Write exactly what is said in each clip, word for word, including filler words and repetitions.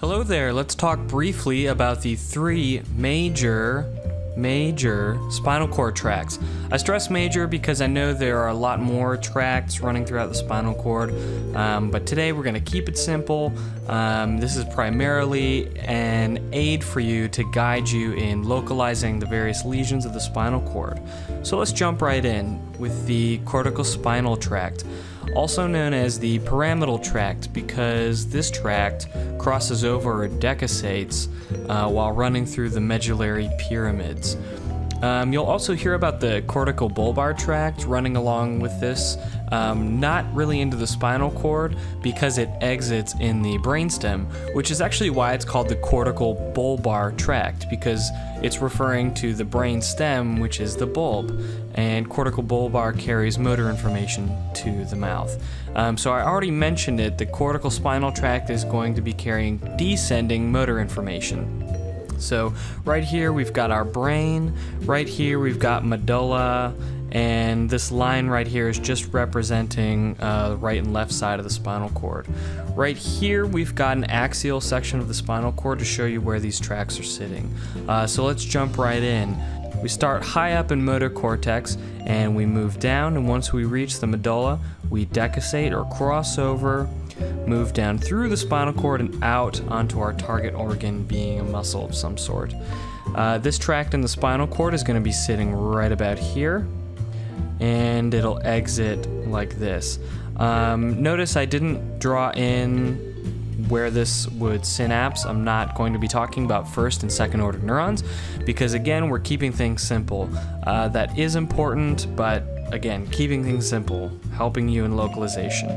Hello there, let's talk briefly about the three major, major spinal cord tracts. I stress major because I know there are a lot more tracts running throughout the spinal cord, um, but today we're going to keep it simple. Um, this is primarily an aid for you to guide you in localizing the various lesions of the spinal cord. So let's jump right in with the corticospinal tract, also known as the pyramidal tract, because this tract crosses over or decusates uh, while running through the medullary pyramids. Um, you'll also hear about the cortical bulbar tract running along with this, um, not really into the spinal cord because it exits in the brainstem, which is actually why it's called the cortical bulbar tract, because it's referring to the brainstem, which is the bulb, and cortical bulbar carries motor information to the mouth. Um, so I already mentioned it, the cortical spinal tract is going to be carrying descending motor information. So right here we've got our brain, right here we've got medulla, and this line right here is just representing uh, the right and left side of the spinal cord. Right here we've got an axial section of the spinal cord to show you where these tracts are sitting. Uh, so let's jump right in. We start high up in motor cortex and we move down, and once we reach the medulla we decussate or cross over, move down through the spinal cord and out onto our target organ being a muscle of some sort. Uh, this tract in the spinal cord is going to be sitting right about here, and it'll exit like this. Um, notice I didn't draw in where this would synapse. I'm not going to be talking about first and second order neurons because, again, we're keeping things simple. Uh, that is important, but again, keeping things simple, helping you in localization.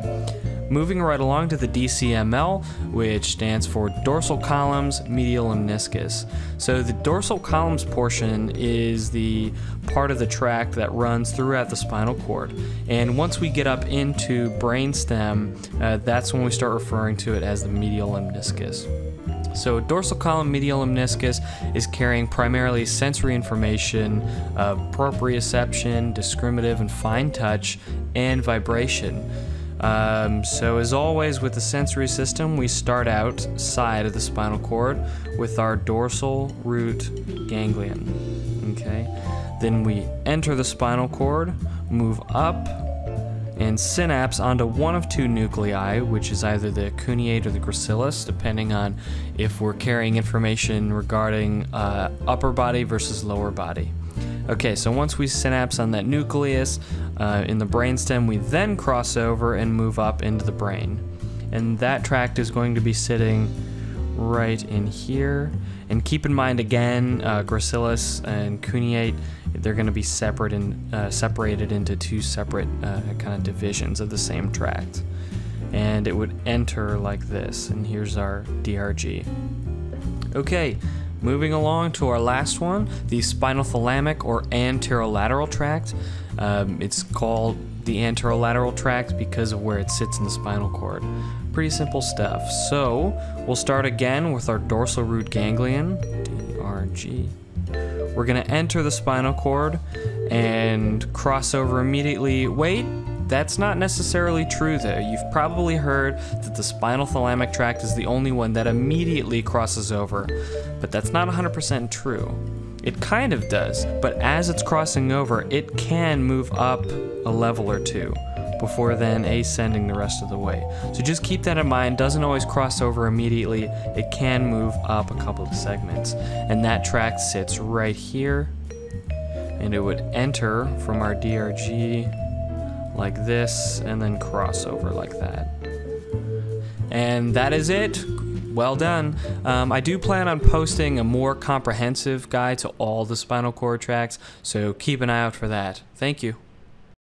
Moving right along to the D C M L, which stands for Dorsal Column Medial Lemniscus. So the dorsal columns portion is the part of the tract that runs throughout the spinal cord. And once we get up into brainstem, uh, that's when we start referring to it as the medial lemniscus. So dorsal column medial lemniscus is carrying primarily sensory information of proprioception, discriminative and fine touch, and vibration. Um, so as always with the sensory system, we start out side of the spinal cord with our dorsal root ganglion. Okay, then we enter the spinal cord, move up, and synapse onto one of two nuclei, which is either the cuneate or the gracilis, depending on if we're carrying information regarding uh, upper body versus lower body. Okay, so once we synapse on that nucleus uh, in the brainstem, we then cross over and move up into the brain. And that tract is going to be sitting right in here. And keep in mind, again, uh, gracilis and cuneate, they're going to be separate and uh, separated into two separate uh, kind of divisions of the same tract. And it would enter like this. And here's our D R G. Okay. Moving along to our last one, the spinothalamic or anterolateral tract. Um, it's called the anterolateral tract because of where it sits in the spinal cord. Pretty simple stuff. So we'll start again with our dorsal root ganglion, D R G. We're going to enter the spinal cord and cross over immediately. Wait. That's not necessarily true though. You've probably heard that the spinothalamic tract is the only one that immediately crosses over, but that's not one hundred percent true. It kind of does, but as it's crossing over, it can move up a level or two before then ascending the rest of the way. So just keep that in mind, doesn't always cross over immediately, it can move up a couple of segments. And that tract sits right here, and it would enter from our D R G like this, and then cross over like that. And that is it. Well done. Um, I do plan on posting a more comprehensive guide to all the spinal cord tracts, so keep an eye out for that. Thank you.